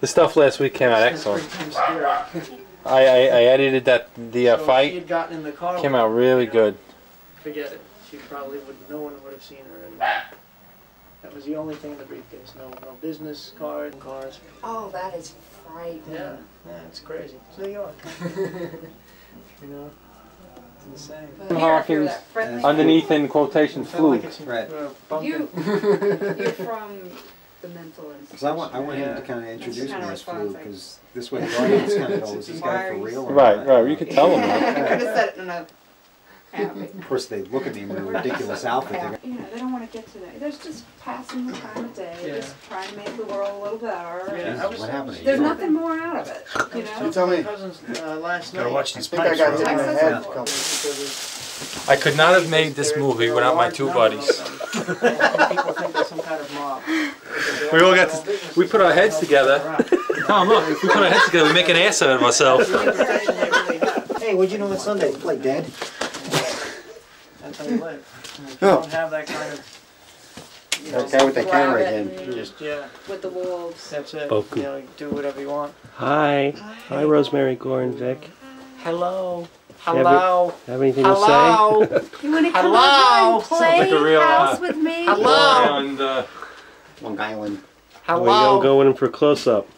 The stuff last week came out excellent. I edited that fight. If she had gotten in the car, came out really good. Forget it. She probably would. No one would have seen her anyway. That was the only thing in the briefcase. No business card, cars. Oh, that is frightening. Yeah, yeah, it's crazy. It's New York. You know, it's insane. Tim Hawkins, underneath in quotation, fluke. Right. You're from the mental institution. Because I want him to kind of introduce me as fluke, because this way the audience kind of knows this guy for real. Right. You could tell him. I could have said it enough. Of course, they look at me with a ridiculous outfit. You know, they don't want to get to that. There's just passing the time of day, just trying to make the world a little better. Yeah. What happened? There's nothing more out of it. You know. So tell me, last night. I could not have made this movie without my two buddies. We all got. We put our heads together. Tom, look. We put our heads together. We make an ass out of ourselves. Hey, what'd you know on Sunday? Play dead. That's how you live. You don't have that kind of... You know, that guy with the camera again. Just, with the wolves. That's it. You know, do whatever you want. Hi. Hi, Rosemary Gorin, Vic. Hello. Hello. Have anything to say? You want to come out and play like a real, house with me? Hello. Long Island. Hello. We don't go in for a close-up.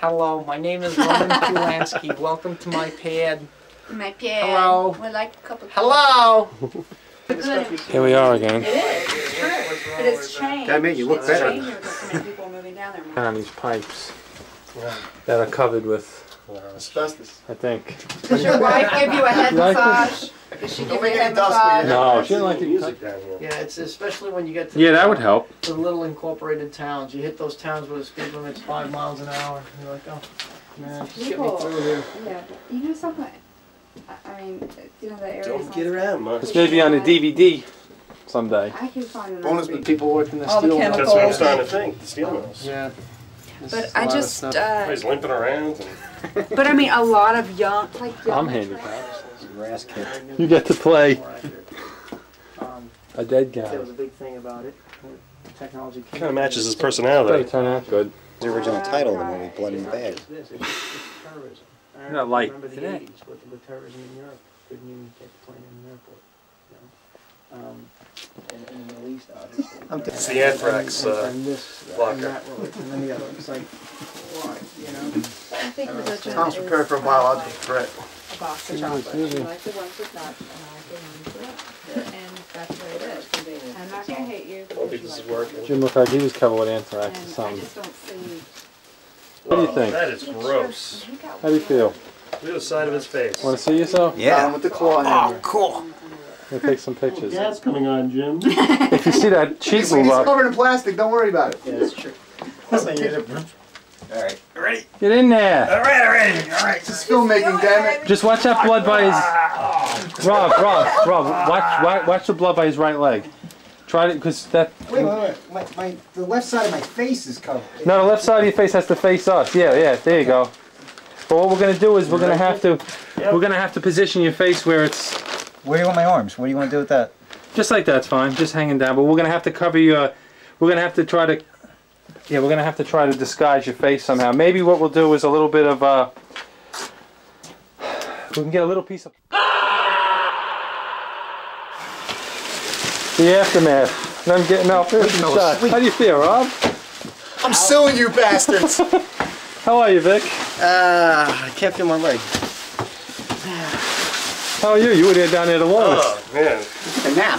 Hello. My name is Roman Polanski. Welcome to my pad. My Pierre. Hello. We like a cup of coffee. Hello. Here we are again. It is. But it's changed. That made you look better. And on these pipes that are covered with asbestos, I think. Does your wife give you a head massage? Does she give you a head massage? No, she doesn't like the music down here. Yeah, it's especially when you get to that would help. The little incorporated towns. You hit those towns where the speed limit's 5 miles an hour. You're like, oh, man, just get me through here. Yeah, you know something. I mean, you know, the area. Don't get around much. This may be on a DVD someday. I can find it. Bonus with people working the steel mills. That's what I'm starting to think. The steel mills. Yeah. But I just. He's limping around. And but I mean, a lot of young. Like young I'm handicapped. You get to play. A dead guy. That was a big thing about it. Technology kind of matches his personality. Turn out good. The original title of the movie, Blood in the Bag. Terrorism. I not light. Remember the 80s with terrorism in Europe. Couldn't even take the plane in an airport. You know? And in the Middle East, obviously. It's the anthrax blocker. And then the other one's like, why? You know? I think Tom's prepared for a biological threat. A box of chocolate. You like the ones with nuts, and I like the ones without. And that's what it is. I'm not going to hate you. I don't think this is working. Jim looked like he was covered with anthrax or something. I just don't see... What do you think? That is gross. How do you feel? The other side of his face. Want to see yourself? Yeah. With the claw hammer. Oh, cool. We'll take some pictures. That's coming on, Jim. If you see that cheek move up. It's covered in plastic. Don't worry about it. Yeah, that's true. All right. Ready? Get in there. All right, All right. Just filmmaking, damn it. Just watch that blood by his. Rob. Watch the blood by his right leg. Try it, because that... Wait. The left side of my face is covered. No, the left side of your face has to face us. Yeah, there you go. But what we're going to do is we're going to have to position your face where it's... Where do you want my arms? What do you want to do with that? Just like that's fine. Just hanging down. But we're going to have to cover your... We're going to have to try to... Yeah, we're going to have to try to disguise your face somehow. Maybe what we'll do is a little bit of... we can get a little piece of... The aftermath. And I'm getting out there. How do you feel, Rob? I'm suing you bastards. How are you, Vic? I can't feel my leg. How are you? You were there down there the longest. Oh, man. A nap. That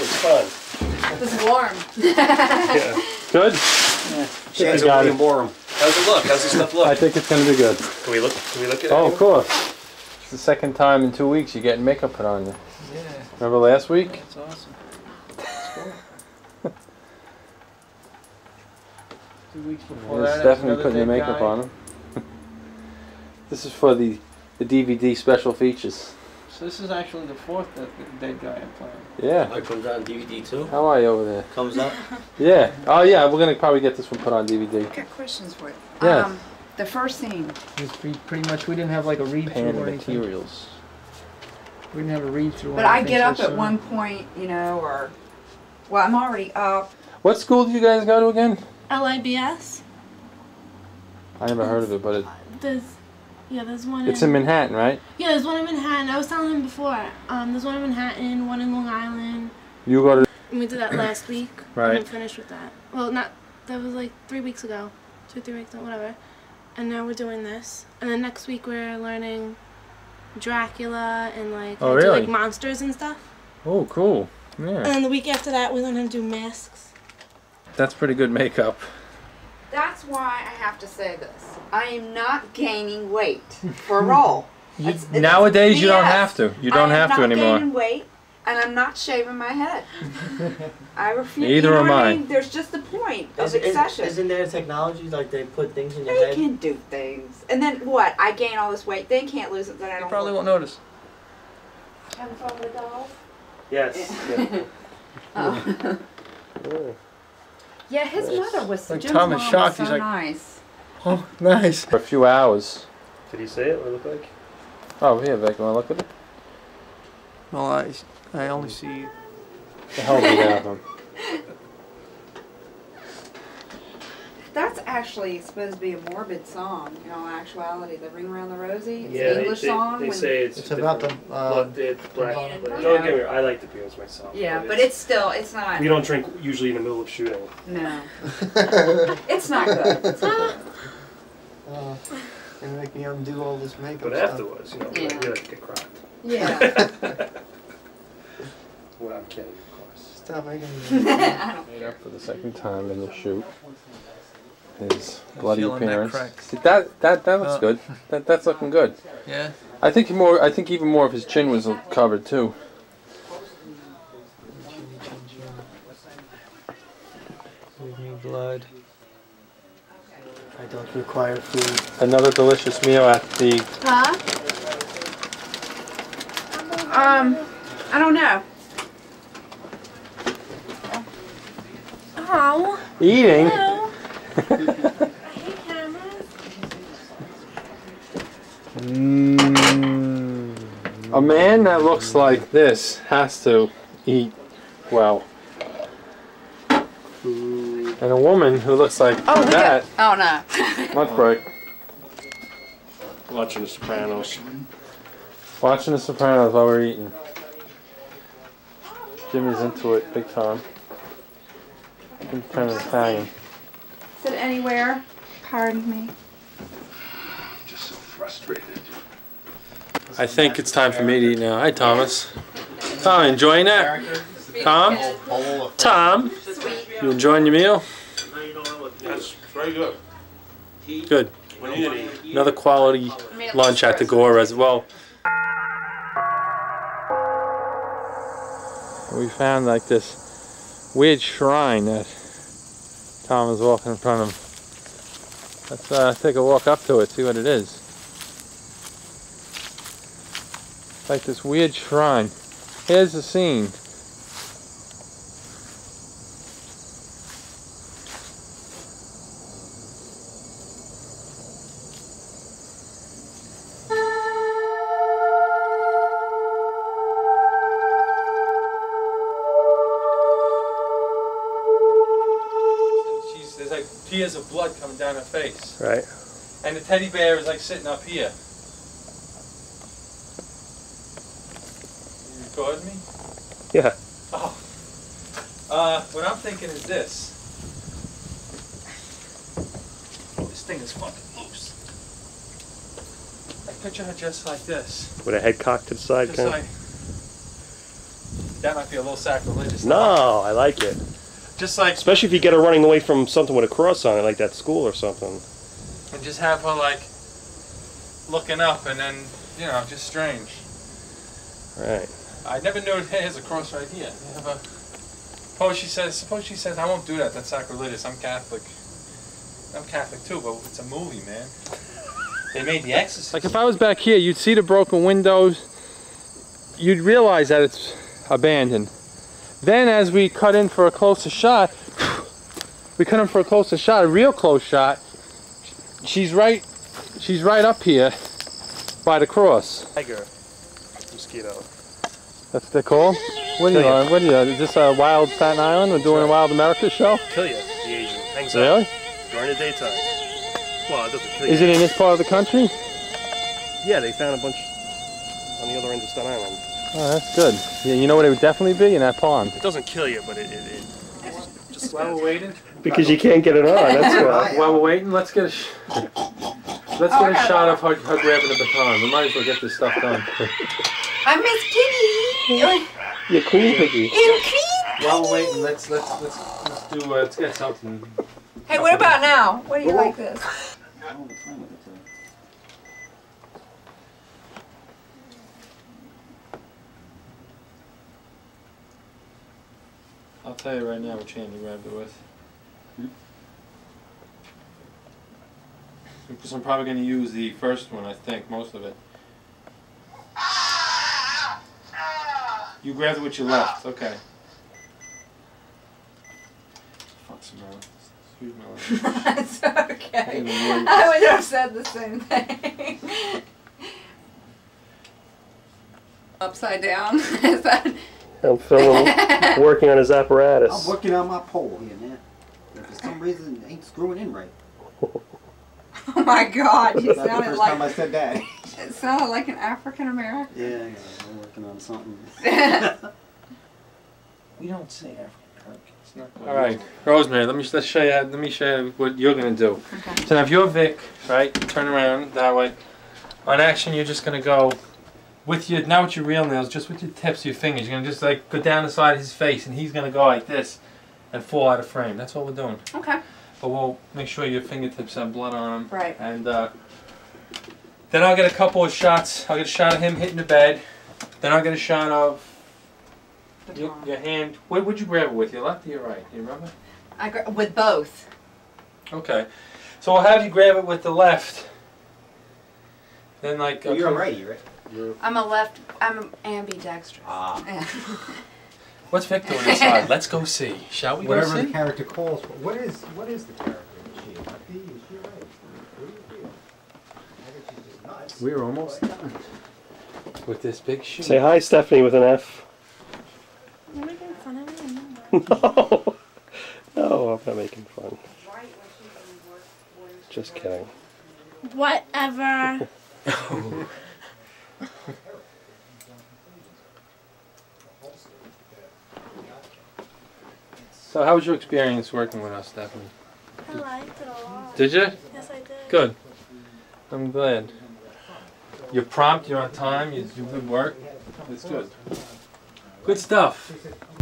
was fun. It was warm. Yeah. Good? Yeah. Shane's going to be warm. How's it look? How's this stuff look? I think it's going to be good. Can we look at it? Oh, of course. It's the second time in 2 weeks you're getting makeup put on you. Yeah. Remember last week? That's awesome. 2 weeks before that, Stephanie putting the makeup on him. This is for the DVD special features. So this is actually the fourth that the dead guy had planned. Yeah. It comes on DVD too. How are you over there? Comes up. Yeah. Oh yeah, we're gonna probably get this one put on DVD. I've got questions for you. Yeah. The first scene. Pretty much we didn't have like a read through or anything. Materials. We didn't have a read through. But I get up at one point, you know, or well, I'm already up. What school do you guys go to again? LABS. I never heard of it, but it... There's one in... It's in Manhattan, right? Yeah, there's one in Manhattan. I was telling him before. There's one in Manhattan, one in Long Island. You go to... And we did that last week. Right. And we finished with that. Well, not... That was like 3 weeks ago. 2 or 3 weeks ago, whatever. And now we're doing this. And then next week we're learning Dracula and like... Oh, really? Like monsters and stuff. Oh, cool. Yeah. And then the week after that we learn how to do masks. That's pretty good makeup. That's why I have to say this. I am not gaining weight for a role. Nowadays, you don't have to. You don't have to anymore. I'm not gaining weight, and I'm not shaving my head. I refuse. Neither am I. There's just the point of obsession. Isn't there technology, like they put things in your head? They can do things. And then what? I gain all this weight. They can't lose it. Then I don't. You probably won't notice. Having fun with the dolls? Yes. Yeah. Oh. Oh. Yeah, his mother was so nice. Oh, nice. For a few hours. Did he say it? What it looked like? Oh, here, Vic. You want to look at it? Well, I only see... The hell do you have him? That's actually supposed to be a morbid song, in all actuality. The Ring Around the Rosie. It's an English song. They say it's about the black. Don't get me wrong, I like the Beatles myself. Yeah, but it's still, it's not. We don't drink usually in the middle of shooting. No. It's not good. It's not good. And make me undo all this makeup. But afterwards, you know, we like to get cracked. Yeah. Well, I'm kidding, of course. Stop making me. Made up for the second time in the shoot. His bloody appearance. That looks good. That's looking good. Yeah. I think even more of his chin was covered too. Blood. I don't require food. Another delicious meal at the. Huh? I don't know. Oh. Eating. Hello. I hate cameras. A man that looks like this has to eat well. And a woman who looks like that. Oh, no. Lunch break. Watching The Sopranos. Watching The Sopranos while we're eating. Jimmy's into it big time. I'm kind of Italian. Anywhere, pardon me. I'm just so frustrated. I think it's time for me to eat now. Hi, Thomas. Tom, enjoying that? Tom, you enjoying your meal? That's very good. Good. Another quality lunch at the Gore as well. We found like this weird shrine that Tom is walking in front of him. Let's take a walk up to it, see what it is. It's like this weird shrine. Here's the scene. Tears of blood coming down her face. Right. And the teddy bear is like sitting up here. You recording me? Yeah. Oh. What I'm thinking is this. Oh, this thing is fucking loose. I picture her just like this. With her head cocked to the side, just kind of. Like, that might be a little sacrilegious. No, though. I like it. Just like, especially if you get her running away from something with a cross on it, like that school or something. And just have her like looking up, and then you know, just strange. Right. I never knew there's a cross right here. You have a, suppose she says, I won't do that. That's sacrilegious. I'm Catholic. I'm Catholic too, but it's a movie, man. They made The Exorcist. Like if I was back here, you'd see the broken windows. You'd realize that it's abandoned. Then as we cut in for a closer shot, a real close shot, she's right up here by the cross. Tiger. Mosquito. That's what they're called? What are you on? What are you on? Is this a Wild Staten Island? We're doing a Wild America show? Kill you, the Asian. Hangs up. Really? During the daytime. Well, it doesn't kill you. Is it in this part of the country? Yeah, they found a bunch on the other end of Staten Island. Oh, that's good. Yeah, you know what it would definitely be? In that pond. It doesn't kill you, but it's just... While we're waiting? Because you can't get it on, that's why. While we're waiting, let's get a, shot of her grabbing a baton. We might as well get this stuff done. I'm Miss Piggy. You're Queen Piggy. I'm Queen. While we're waiting, let's get something. Hey, what about now? What do you like this? I'll tell you right now what chain you grabbed it with. Because I'm probably going to use the first one, I think, most of it. You grabbed it with your left, okay. Fuck some out. That's okay. I would have said the same thing. Upside down. Is that? I'm working on his apparatus. I'm working on my pole here, man. If for some reason it ain't screwing in right. Oh my God! You sounded the first like time I said that. It sounded like an African American. Yeah, yeah, I'm working on something. We don't say African American. All right, Rosemary. Let's show you. Let me show you what you're gonna do. Okay. So now, if you're Vic, right, turn around that way. On action, you're just gonna go with your not with your real nails, just with your tips of your fingers. You're gonna just like go down the side of his face, and he's gonna go like this and fall out of frame. That's what we're doing. Okay. But we'll make sure your fingertips have blood on them. Right. And then I'll get a couple of shots. I'll get a shot of him hitting the bed. Then I'll get a shot of. Your hand, what would you grab it with, your left or your right? Do you remember? I grab with both. Okay. So I'll have you grab it with the left. Then like... Well, you're a righty, right? I'm a left, I'm ambidextrous. Ah. Yeah. What's Vic doing inside? Let's go see. Shall we go see? Whatever the character calls for. What is the character? Is she a lefty? Is she right? What do you feel? I think she's just nuts. We're almost done. With this big shoe. Say hi, Stephanie, with an F. You're making fun of me? No. No, I'm not making fun. Just kidding. Whatever. Oh. So how was your experience working with us, Stephanie? I liked it a lot. Did you? Yes, I did. Good. I'm glad. You're prompt, you're on time, you do good work. It's good. Good stuff.